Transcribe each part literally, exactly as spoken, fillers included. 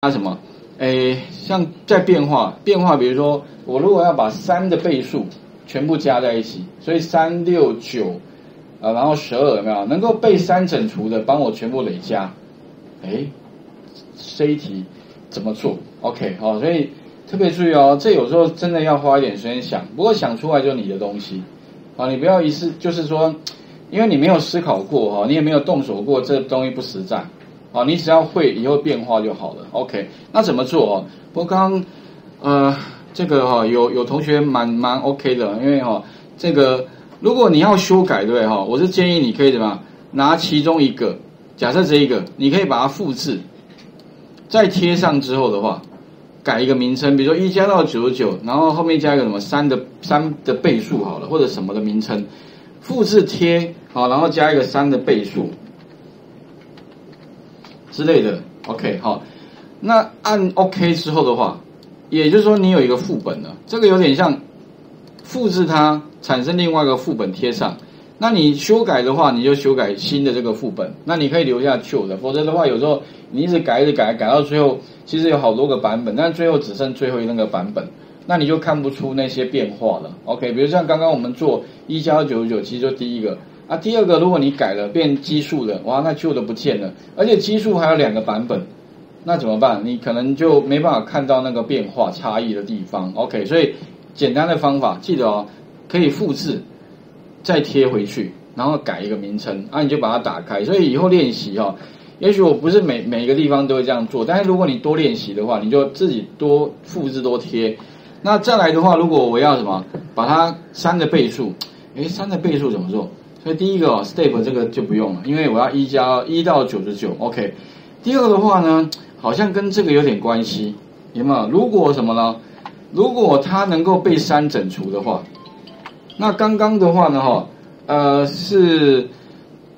那什么，诶，像在变化变化，比如说我如果要把三的倍数全部加在一起，所以三六九啊，然后十二有没有能够被三整除的，帮我全部累加？诶，这一题怎么做 ？OK， 好、哦，所以特别注意哦，这有时候真的要花一点时间想，不过想出来就是你的东西啊、哦，你不要一次就是说，因为你没有思考过哈、哦，你也没有动手过，这东西不实战。好，你只要会以后变化就好了。OK， 那怎么做哦？不过刚呃，这个哈、哦、有有同学蛮蛮 OK 的，因为哈、哦、这个如果你要修改对哈、哦，我是建议你可以怎么样拿其中一个，假设这一个，你可以把它复制，再贴上之后的话，改一个名称，比如说一加到九十九，然后后面加一个什么三的三的倍数好了，或者什么的名称，复制贴好，然后加一个三的倍数。之类的 ，OK， 好，那按 OK 之后的话，也就是说你有一个副本了，这个有点像复制它产生另外一个副本贴上。那你修改的话，你就修改新的这个副本，那你可以留下旧的，否则的话有时候你一直改一直改，改到最后其实有好多个版本，但最后只剩最后那个版本，那你就看不出那些变化了。OK， 比如像刚刚我们做一加九十九，其实就第一个。啊，第二个，如果你改了变奇数的，哇，那旧的不见了，而且奇数还有两个版本，那怎么办？你可能就没办法看到那个变化差异的地方。OK， 所以简单的方法，记得哦，可以复制，再贴回去，然后改一个名称，啊，你就把它打开。所以以后练习哦，也许我不是每每个地方都会这样做，但是如果你多练习的话，你就自己多复制多贴。那再来的话，如果我要什么，把它三的倍数，诶，三的倍数怎么做？所以第一个、哦、step 这个就不用了，因为我要一加一到九十九 ，OK。第二个的话呢，好像跟这个有点关系，有没有？如果什么呢？如果它能够被三整除的话，那刚刚的话呢，哈，呃，是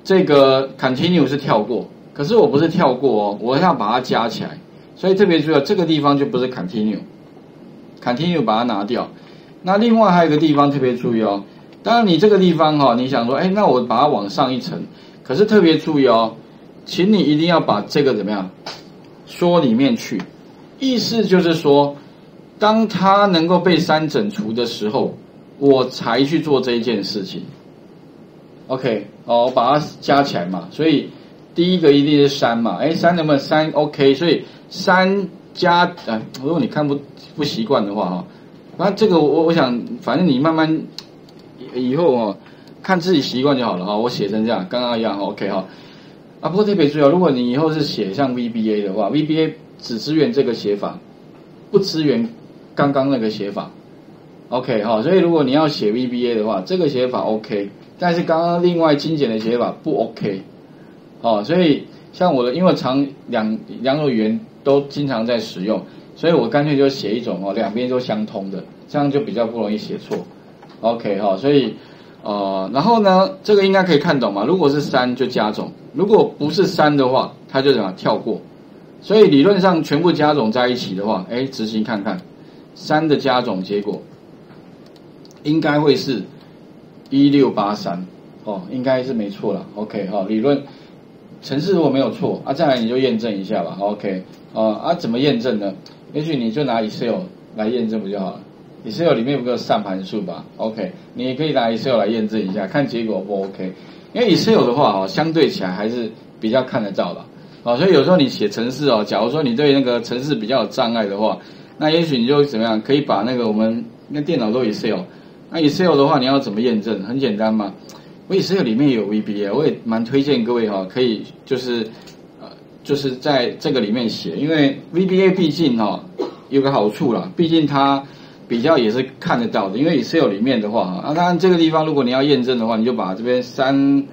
这个 continue 是跳过，可是我不是跳过哦，我要把它加起来，所以特别注意这个地方就不是 continue，continue 把它拿掉。那另外还有一个地方特别注意哦。当然，你这个地方哈、哦，你想说，哎，那我把它往上一层，可是特别注意哦，请你一定要把这个怎么样说里面去，意思就是说，当它能够被三整除的时候，我才去做这一件事情。OK， 哦，我把它加起来嘛，所以第一个一定是三嘛，哎，三能不能三 ？OK， 所以三加，哎，如果你看不不习惯的话哈、哦，那这个我我想，反正你慢慢。以后哦，看自己习惯就好了哈、哦。我写成这样，刚刚一样 ，OK 哈、哦。啊，不过特别注意哦，如果你以后是写像 V B A 的话 ，V B A 只支援这个写法，不支援刚刚那个写法。OK 哈、哦，所以如果你要写 V B A 的话，这个写法 OK， 但是刚刚另外精简的写法不 OK。哦，所以像我的，因为常两两种语言都经常在使用，所以我干脆就写一种哦，两边都相通的，这样就比较不容易写错。OK 哈，所以，呃，然后呢，这个应该可以看懂嘛？如果是三就加总，如果不是三的话，它就怎么跳过？所以理论上全部加总在一起的话，哎，执行看看，三的加总结果应该会是一六八三哦，应该是没错了。OK 哈、哦，理论程式如果没有错啊，再来你就验证一下吧。OK 啊、呃、啊，怎么验证呢？也许你就拿 Excel 来验证不就好了？Excel 里面有个上函数吧 ，OK， 你也可以拿 Excel 来验证一下，看结果不 OK。因为 Excel 的话哦，相对起来还是比较看得到的，哦，所以有时候你写程式哦，假如说你对那个程式比较有障碍的话，那也许你就怎么样，可以把那个我们那电脑都 Excel， 那 Excel 的话你要怎么验证？很简单嘛，我 Excel 里面有 V B A， 我也蛮推荐各位哈、哦，可以就是呃就是在这个里面写，因为 V B A 毕竟哈、哦、有个好处啦，毕竟它。比较也是看得到的，因为 Excel 里面的话啊，当然这个地方如果你要验证的话，你就把这边三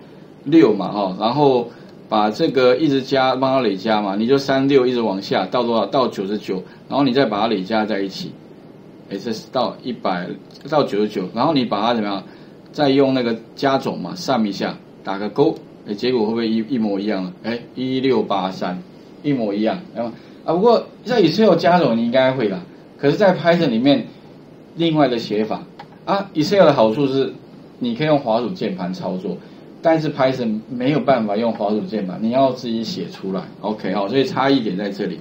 六嘛哈，然后把这个一直加帮它累加嘛，你就三六一直往下到多少到九十九，然后你再把它累加在一起，哎，这是到一百到九十九，然后你把它怎么样，再用那个加总嘛 sum 一下，打个勾，哎，结果会不会一一模一样了？哎，一六八三一模一样，哎嘛啊，不过在 Excel 加总你应该会啦，可是，在 Python 里面。另外的写法啊 ，Excel 的好处是，你可以用滑鼠键盘操作，但是 Python 没有办法用滑鼠键盘，你要自己写出来。OK 好，所以差异点在这里。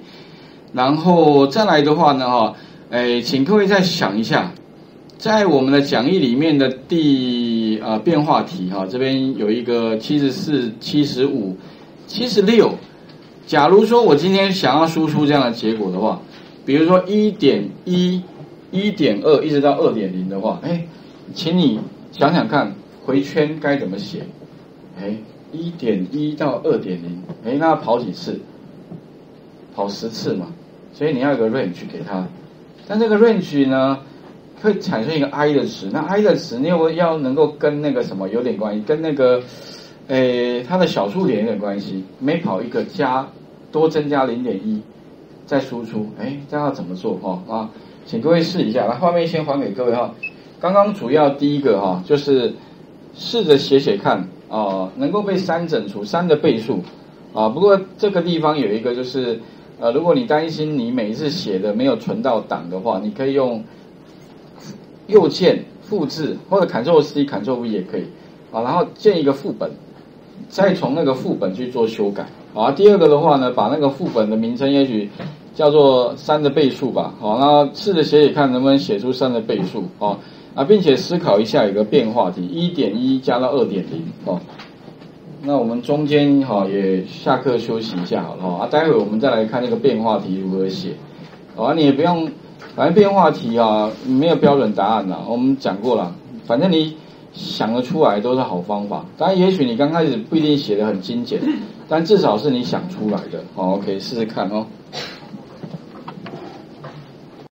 然后再来的话呢，哈，哎，请各位再想一下，在我们的讲义里面的第呃变化题哈、哦，这边有一个七十四、七十五、七十六。假如说我今天想要输出这样的结果的话，比如说 一点一、一点二 一直到 二点零 的话，哎，请你想想看回圈该怎么写？哎， 一点一 到 二点零， 哎，那跑几次？跑十次嘛，所以你要有个 range 给它，但这个 range 呢，会产生一个 i 的值，那 i 的值你要要能够跟那个什么有点关系，跟那个，诶，它的小数点有点关系，每跑一个加多增加 零点一， 再输出，哎，这要怎么做哈、哦、啊？请各位试一下，来画面先还给各位哈、哦。刚刚主要第一个哈、哦，就是试着写写看啊、呃，能够被三整除三的倍数啊、呃，不过这个地方有一个就是。呃，如果你担心你每一次写的没有存到档的话，你可以用右键复制或者 Ctrl C Ctrl V 也可以啊，然后建一个副本，再从那个副本去做修改啊。第二个的话呢，把那个副本的名称也许叫做三的倍数吧，好、啊，然后试着写写看能不能写出三的倍数啊啊，并且思考一下有个变化题 一点一 加到 二点零 哦。那我们中间哈也下课休息一下好了哈啊，待会我们再来看那个变化题如何写，啊你也不用，反正变化题啊没有标准答案啦，我们讲过了，反正你想得出来都是好方法，当然也许你刚开始不一定写得很精简，但至少是你想出来的，好 OK 试试看哦。